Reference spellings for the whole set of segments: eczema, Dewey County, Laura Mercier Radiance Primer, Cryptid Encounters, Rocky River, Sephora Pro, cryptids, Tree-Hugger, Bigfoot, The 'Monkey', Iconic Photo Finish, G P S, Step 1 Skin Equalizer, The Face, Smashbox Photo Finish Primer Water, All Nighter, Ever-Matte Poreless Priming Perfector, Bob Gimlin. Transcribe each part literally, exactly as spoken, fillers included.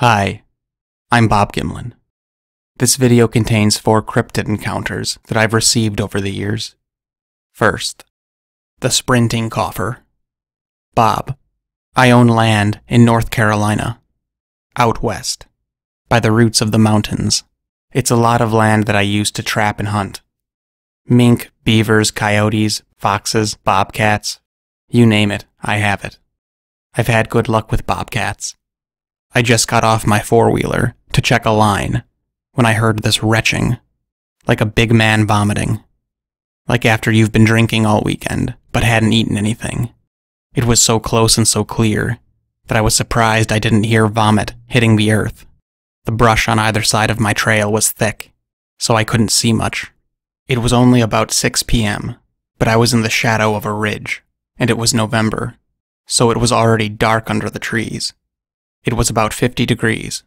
Hi, I'm Bob Gimlin. This video contains four cryptid encounters that I've received over the years. First, the sprinting coffer. Bob, I own land in North Carolina, out west, by the roots of the mountains. It's a lot of land that I used to trap and hunt. Mink, beavers, coyotes, foxes, bobcats, you name it, I have it. I've had good luck with bobcats. I just got off my four-wheeler to check a line when I heard this retching, like a big man vomiting, like after you've been drinking all weekend but hadn't eaten anything. It was so close and so clear that I was surprised I didn't hear vomit hitting the earth. The brush on either side of my trail was thick, so I couldn't see much. It was only about six p m, but I was in the shadow of a ridge, and it was November, so it was already dark under the trees. It was about fifty degrees.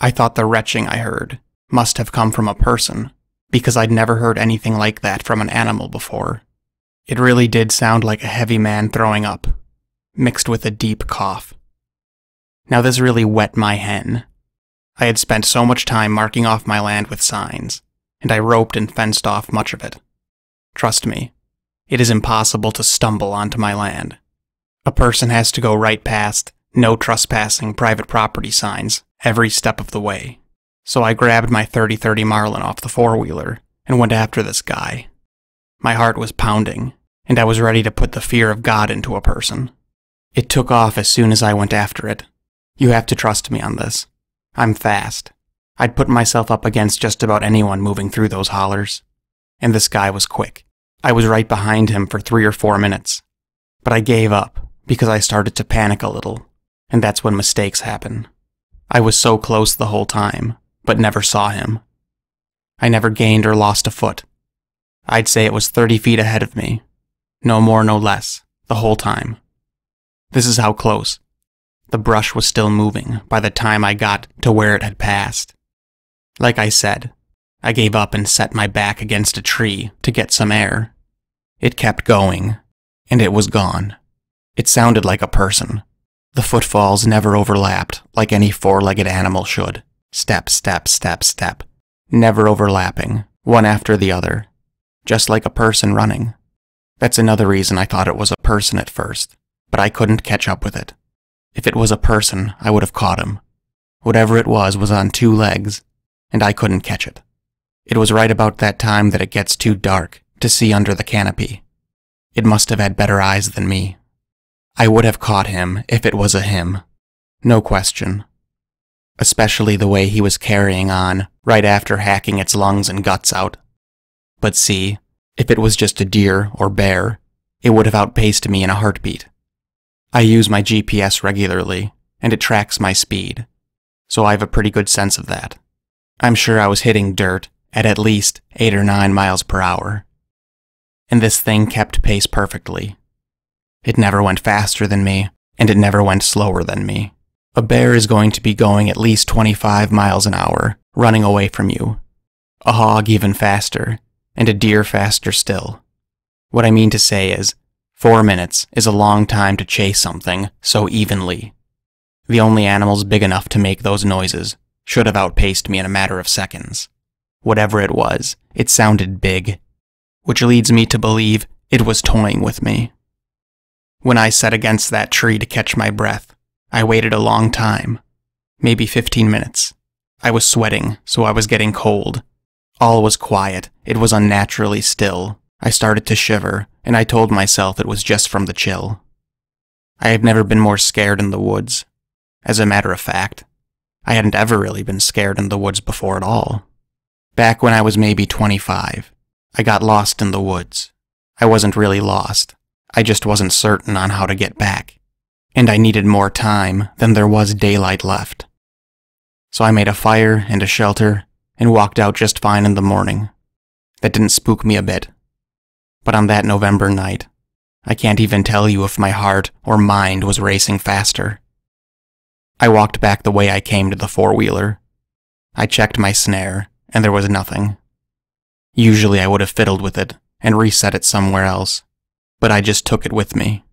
I thought the retching I heard must have come from a person, because I'd never heard anything like that from an animal before. It really did sound like a heavy man throwing up, mixed with a deep cough. Now this really wet my hen. I had spent so much time marking off my land with signs, and I roped and fenced off much of it. Trust me, it is impossible to stumble onto my land. A person has to go right past no trespassing private property signs every step of the way. So I grabbed my thirty thirty Marlin off the four-wheeler and went after this guy. My heart was pounding, and I was ready to put the fear of God into a person. It took off as soon as I went after it. You have to trust me on this. I'm fast. I'd put myself up against just about anyone moving through those hollers. And this guy was quick. I was right behind him for three or four minutes. But I gave up because I started to panic a little. And that's when mistakes happen. I was so close the whole time, but never saw him. I never gained or lost a foot. I'd say it was thirty feet ahead of me. No more, no less, the whole time. This is how close. The brush was still moving by the time I got to where it had passed. Like I said, I gave up and set my back against a tree to get some air. It kept going, and it was gone. It sounded like a person. The footfalls never overlapped, like any four-legged animal should. Step, step, step, step. Never overlapping, one after the other. Just like a person running. That's another reason I thought it was a person at first, but I couldn't catch up with it. If it was a person, I would have caught him. Whatever it was was on two legs, and I couldn't catch it. It was right about that time that it gets too dark to see under the canopy. It must have had better eyes than me. I would have caught him if it was a him, no question. Especially the way he was carrying on right after hacking its lungs and guts out. But see, if it was just a deer or bear, it would have outpaced me in a heartbeat. I use my G P S regularly, and it tracks my speed, so I have a pretty good sense of that. I'm sure I was hitting dirt at at least eight or nine miles per hour. And this thing kept pace perfectly. It never went faster than me, and it never went slower than me. A bear is going to be going at least twenty-five miles an hour, running away from you. A hog even faster, and a deer faster still. What I mean to say is, four minutes is a long time to chase something so evenly. The only animals big enough to make those noises should have outpaced me in a matter of seconds. Whatever it was, it sounded big, which leads me to believe it was toying with me. When I sat against that tree to catch my breath, I waited a long time, maybe fifteen minutes. I was sweating, so I was getting cold. All was quiet. It was unnaturally still. I started to shiver, and I told myself it was just from the chill. I have never been more scared in the woods. As a matter of fact, I hadn't ever really been scared in the woods before at all. Back when I was maybe twenty-five, I got lost in the woods. I wasn't really lost. I just wasn't certain on how to get back, and I needed more time than there was daylight left. So I made a fire and a shelter and walked out just fine in the morning. That didn't spook me a bit. But on that November night, I can't even tell you if my heart or mind was racing faster. I walked back the way I came to the four-wheeler. I checked my snare, and there was nothing. Usually I would have fiddled with it and reset it somewhere else. But I just took it with me.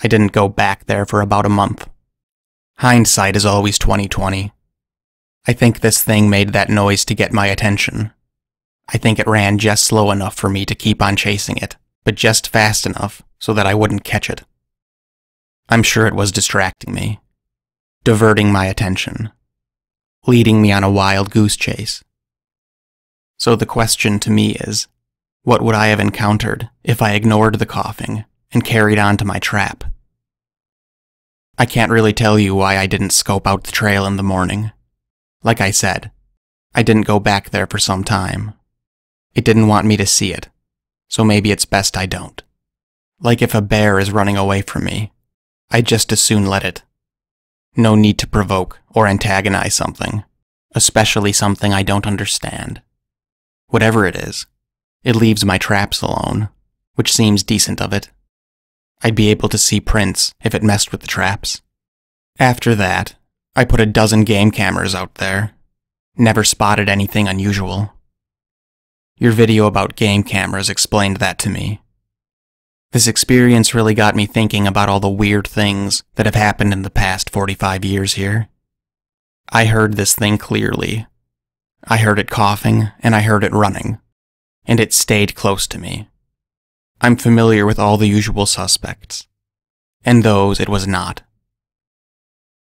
I didn't go back there for about a month. Hindsight is always twenty twenty, I think this thing made that noise to get my attention. I think it ran just slow enough for me to keep on chasing it, but just fast enough so that I wouldn't catch it. I'm sure it was distracting me, diverting my attention, leading me on a wild goose chase. So the question to me is, what would I have encountered if I ignored the coughing and carried on to my trap? I can't really tell you why I didn't scope out the trail in the morning. Like I said, I didn't go back there for some time. It didn't want me to see it, so maybe it's best I don't. Like if a bear is running away from me, I'd just as soon let it. No need to provoke or antagonize something, especially something I don't understand. Whatever it is, it leaves my traps alone, which seems decent of it. I'd be able to see prints if it messed with the traps. After that, I put a dozen game cameras out there. Never spotted anything unusual. Your video about game cameras explained that to me. This experience really got me thinking about all the weird things that have happened in the past forty-five years here. I heard this thing clearly. I heard it coughing, and I heard it running, and it stayed close to me. I'm familiar with all the usual suspects, and those it was not.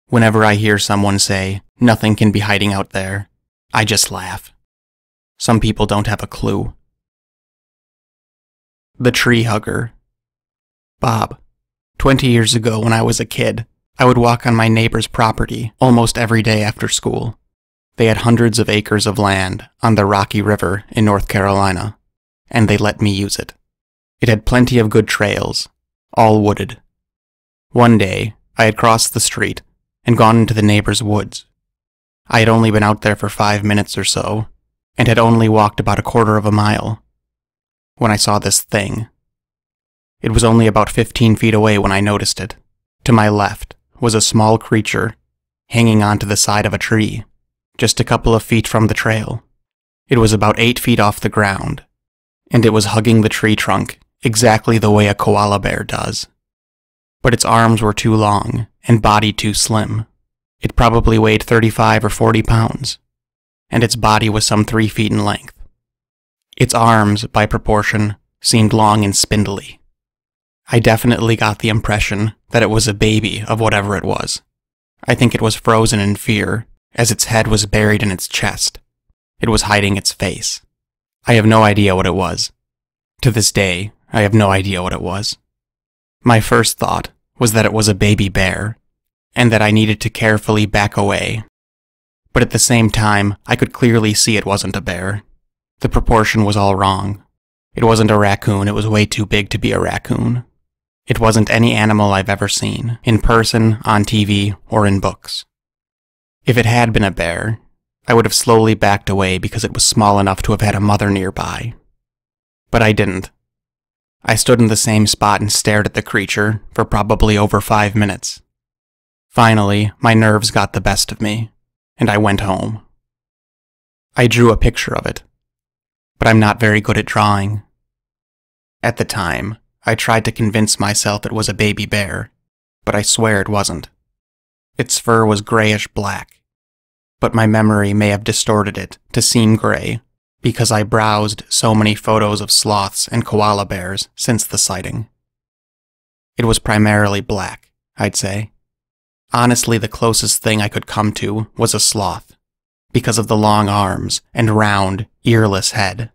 Whenever I hear someone say, "Nothing can be hiding out there," I just laugh. Some people don't have a clue. The Tree-Hugger. Bob, twenty years ago when I was a kid, I would walk on my neighbor's property almost every day after school. They had hundreds of acres of land on the Rocky River in North Carolina, and they let me use it. It had plenty of good trails, all wooded. One day, I had crossed the street and gone into the neighbor's woods. I had only been out there for five minutes or so, and had only walked about a quarter of a mile, when I saw this thing. It was only about fifteen feet away when I noticed it. To my left was a small creature hanging onto the side of a tree, just a couple of feet from the trail. It was about eight feet off the ground, and it was hugging the tree trunk exactly the way a koala bear does. But its arms were too long and body too slim. It probably weighed thirty-five or forty pounds, and its body was some three feet in length. Its arms, by proportion, seemed long and spindly. I definitely got the impression that it was a baby of whatever it was. I think it was frozen in fear, as its head was buried in its chest. It was hiding its face. I have no idea what it was. To this day, I have no idea what it was. My first thought was that it was a baby bear, and that I needed to carefully back away. But at the same time, I could clearly see it wasn't a bear. The proportion was all wrong. It wasn't a raccoon, it was way too big to be a raccoon. It wasn't any animal I've ever seen, in person, on T V, or in books. If it had been a bear, I would have slowly backed away because it was small enough to have had a mother nearby. But I didn't. I stood in the same spot and stared at the creature for probably over five minutes. Finally, my nerves got the best of me, and I went home. I drew a picture of it, but I'm not very good at drawing. At the time, I tried to convince myself it was a baby bear, but I swear it wasn't. Its fur was grayish-black, but my memory may have distorted it to seem gray because I browsed so many photos of sloths and koala bears since the sighting. It was primarily black, I'd say. Honestly, the closest thing I could come to was a sloth, because of the long arms and round, earless head.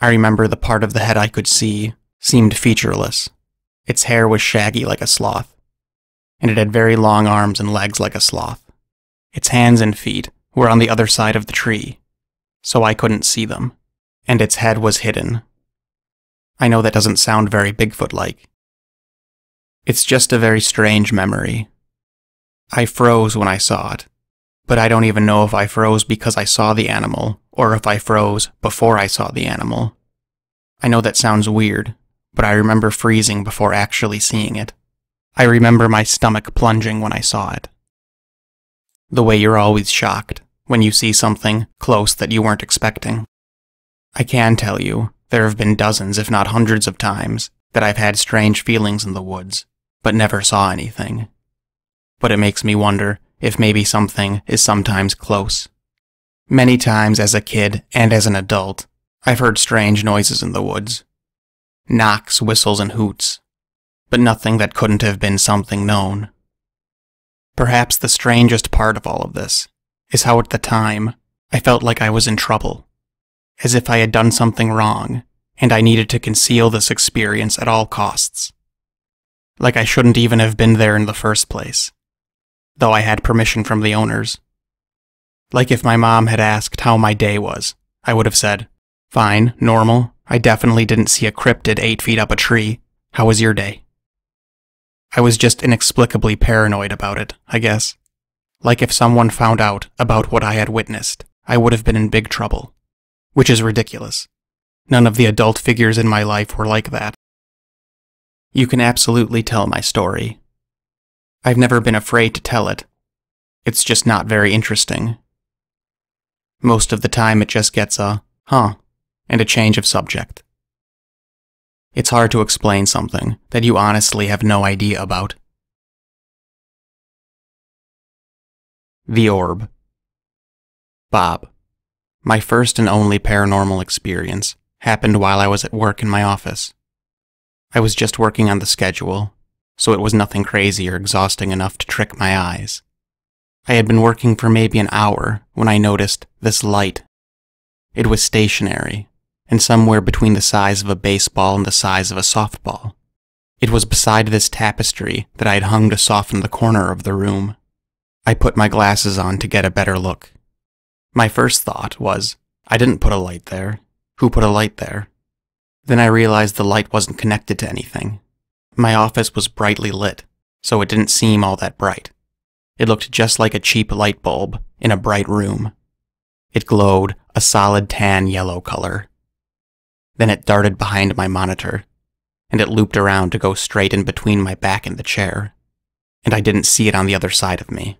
I remember the part of the head I could see seemed featureless. Its hair was shaggy like a sloth, and it had very long arms and legs like a sloth. Its hands and feet were on the other side of the tree, so I couldn't see them, and its head was hidden. I know that doesn't sound very Bigfoot-like. It's just a very strange memory. I froze when I saw it, but I don't even know if I froze because I saw the animal, or if I froze before I saw the animal. I know that sounds weird, but I remember freezing before actually seeing it. I remember my stomach plunging when I saw it. The way you're always shocked when you see something close that you weren't expecting. I can tell you, there have been dozens if not hundreds of times that I've had strange feelings in the woods, but never saw anything. But it makes me wonder if maybe something is sometimes close many times as a kid and as an adult. I've heard strange noises in the woods. Knocks, whistles, and hoots, but nothing that couldn't have been something known. Perhaps the strangest part of all of this is how at the time I felt like I was in trouble, as if I had done something wrong and I needed to conceal this experience at all costs. Like I shouldn't even have been there in the first place, though I had permission from the owners. Like if my mom had asked how my day was, I would have said, "Fine, normal. I definitely didn't see a cryptid eight feet up a tree. How was your day?" I was just inexplicably paranoid about it, I guess. Like if someone found out about what I had witnessed, I would have been in big trouble. Which is ridiculous. None of the adult figures in my life were like that. You can absolutely tell my story. I've never been afraid to tell it. It's just not very interesting. Most of the time it just gets a, huh, and a change of subject. It's hard to explain something that you honestly have no idea about. The Orb. Bob. My first and only paranormal experience happened while I was at work in my office. I was just working on the schedule, so it was nothing crazy or exhausting enough to trick my eyes. I had been working for maybe an hour when I noticed this light. It was stationary, and somewhere between the size of a baseball and the size of a softball. It was beside this tapestry that I had hung to soften the corner of the room. I put my glasses on to get a better look. My first thought was, I didn't put a light there. Who put a light there? Then I realized the light wasn't connected to anything. My office was brightly lit, so it didn't seem all that bright. It looked just like a cheap light bulb in a bright room. It glowed a solid tan yellow color. Then it darted behind my monitor, and it looped around to go straight in between my back and the chair, and I didn't see it on the other side of me,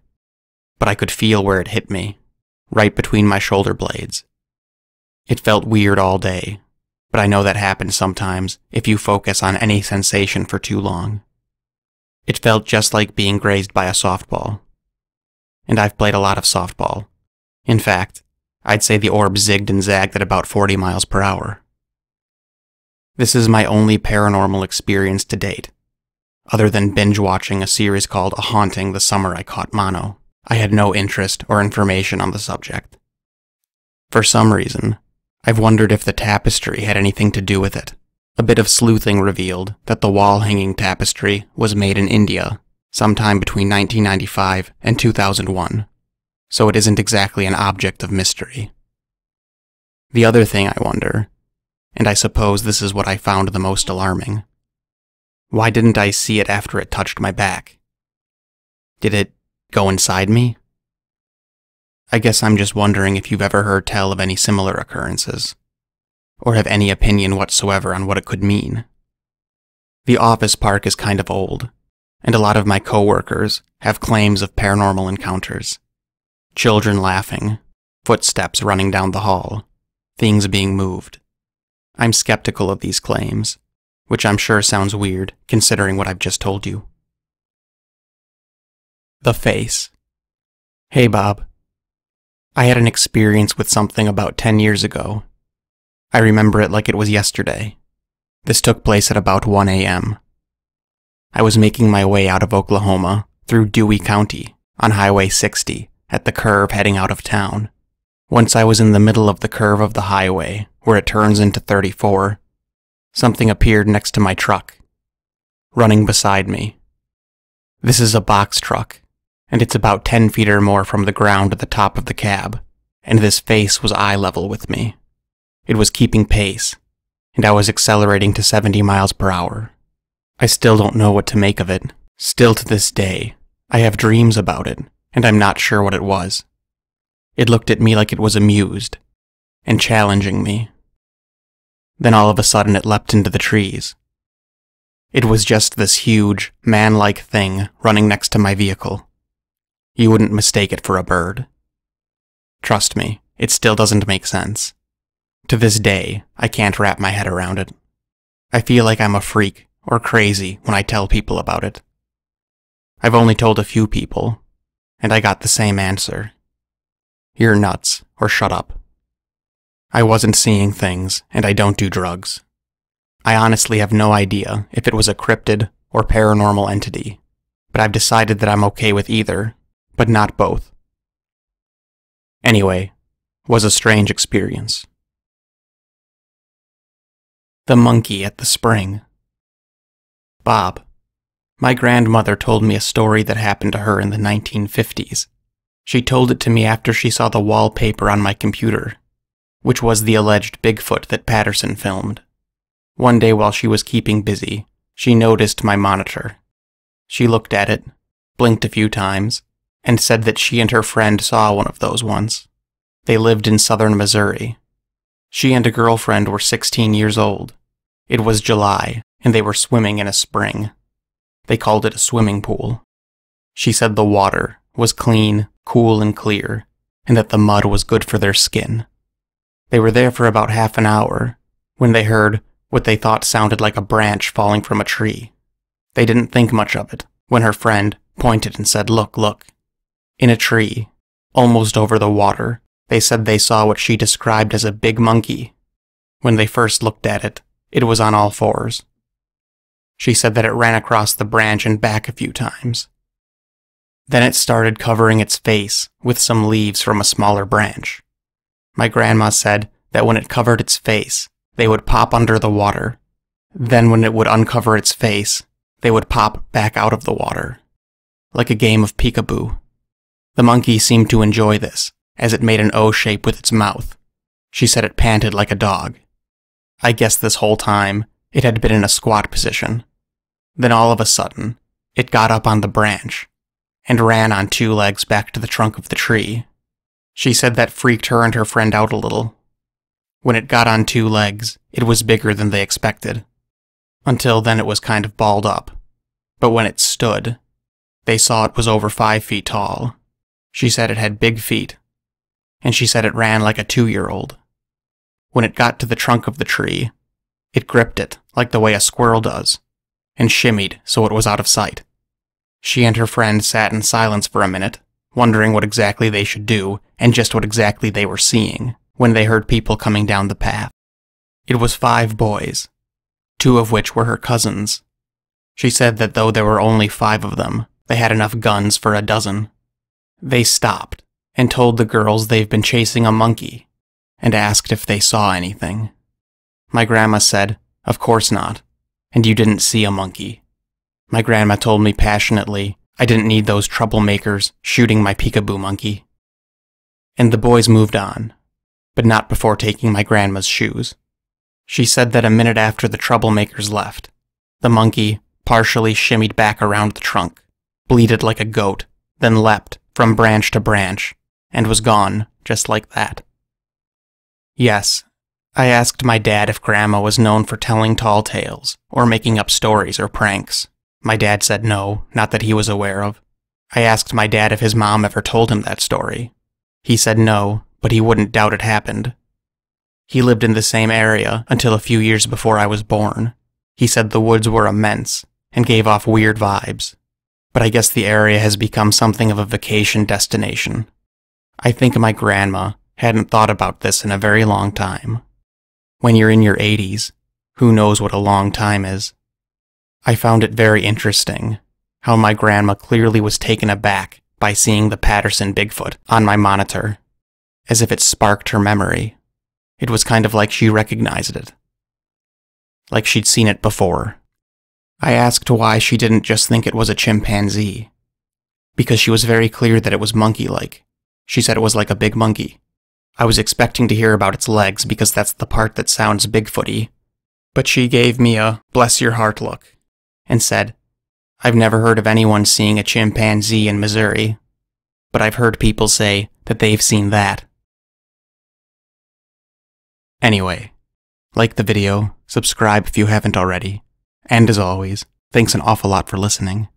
but I could feel where it hit me, right between my shoulder blades. It felt weird all day, but I know that happens sometimes if you focus on any sensation for too long. It felt just like being grazed by a softball, and I've played a lot of softball. In fact, I'd say the orb zigged and zagged at about forty miles per hour. This is my only paranormal experience to date, other than binge-watching a series called A Haunting the summer I caught mono. I had no interest or information on the subject. For some reason, I've wondered if the tapestry had anything to do with it. A bit of sleuthing revealed that the wall-hanging tapestry was made in India, sometime between nineteen ninety-five and two thousand one, so it isn't exactly an object of mystery. The other thing I wonder, and I suppose this is what I found the most alarming. Why didn't I see it after it touched my back? Did it go inside me? I guess I'm just wondering if you've ever heard tell of any similar occurrences, or have any opinion whatsoever on what it could mean. The office park is kind of old, and a lot of my coworkers have claims of paranormal encounters. Children laughing, footsteps running down the hall, things being moved. I'm skeptical of these claims, which I'm sure sounds weird considering what I've just told you. The Face. Hey Bob. I had an experience with something about ten years ago. I remember it like it was yesterday. This took place at about one A M I was making my way out of Oklahoma through Dewey County on Highway sixty at the curve heading out of town. Once I was in the middle of the curve of the highway, where it turns into thirty-four, something appeared next to my truck, running beside me. This is a box truck, and it's about ten feet or more from the ground to the top of the cab, and this face was eye level with me. It was keeping pace, and I was accelerating to seventy miles per hour. I still don't know what to make of it. Still to this day, I have dreams about it, and I'm not sure what it was. It looked at me like it was amused, and challenging me. Then all of a sudden it leapt into the trees. It was just this huge, man-like thing running next to my vehicle. You wouldn't mistake it for a bird. Trust me, it still doesn't make sense. To this day, I can't wrap my head around it. I feel like I'm a freak or crazy when I tell people about it. I've only told a few people, and I got the same answer. You're nuts, or shut up. I wasn't seeing things, and I don't do drugs. I honestly have no idea if it was a cryptid or paranormal entity, but I've decided that I'm okay with either, but not both. Anyway, was a strange experience. The Monkey at the Spring. Bob, my grandmother told me a story that happened to her in the nineteen fifties. She told it to me after she saw the wallpaper on my computer, which was the alleged Bigfoot that Patterson filmed. One day while she was keeping busy, she noticed my monitor. She looked at it, blinked a few times, and said that she and her friend saw one of those once. They lived in southern Missouri. She and a girlfriend were sixteen years old. It was July, and they were swimming in a spring. They called it a swimming pool. She said the water was clean, cool, and clear, and that the mud was good for their skin. They were there for about half an hour, when they heard what they thought sounded like a branch falling from a tree. They didn't think much of it, when her friend pointed and said, "Look, look." In a tree, almost over the water, they said they saw what she described as a big monkey. When they first looked at it, it was on all fours. She said that it ran across the branch and back a few times. Then it started covering its face with some leaves from a smaller branch. My grandma said that when it covered its face, they would pop under the water. Then when it would uncover its face, they would pop back out of the water, like a game of peekaboo. The monkey seemed to enjoy this, as it made an O shape with its mouth. She said it panted like a dog. I guess this whole time, it had been in a squat position. Then all of a sudden, it got up on the branch, and ran on two legs back to the trunk of the tree. She said that freaked her and her friend out a little. When it got on two legs, it was bigger than they expected. Until then it was kind of balled up. But when it stood, they saw it was over five feet tall. She said it had big feet, and she said it ran like a two-year-old. When it got to the trunk of the tree, it gripped it like the way a squirrel does, and shimmied so it was out of sight. She and her friend sat in silence for a minute, wondering what exactly they should do and just what exactly they were seeing, when they heard people coming down the path. It was five boys, two of which were her cousins. She said that though there were only five of them, they had enough guns for a dozen. They stopped and told the girls they've been chasing a monkey and asked if they saw anything. My grandma said, "Of course not, and you didn't see a monkey." My grandma told me passionately I didn't need those troublemakers shooting my peekaboo monkey. And the boys moved on, but not before taking my grandma's shoes. She said that a minute after the troublemakers left, the monkey partially shimmied back around the trunk, bleated like a goat, then leapt from branch to branch, and was gone just like that. Yes, I asked my dad if Grandma was known for telling tall tales, or making up stories or pranks. My dad said no, not that he was aware of. I asked my dad if his mom ever told him that story. He said no, but he wouldn't doubt it happened. He lived in the same area until a few years before I was born. He said the woods were immense, and gave off weird vibes. But I guess the area has become something of a vacation destination. I think my grandma hadn't thought about this in a very long time. When you're in your eighties, who knows what a long time is? I found it very interesting how my grandma clearly was taken aback by seeing the Patterson Bigfoot on my monitor, as if it sparked her memory. It was kind of like she recognized it, like she'd seen it before. I asked why she didn't just think it was a chimpanzee, because she was very clear that it was monkey-like. She said it was like a big monkey. I was expecting to hear about its legs because that's the part that sounds Bigfooty, but she gave me a bless your heart look and said, "I've never heard of anyone seeing a chimpanzee in Missouri, but I've heard people say that they've seen that." Anyway, like the video, subscribe if you haven't already, and as always, thanks an awful lot for listening.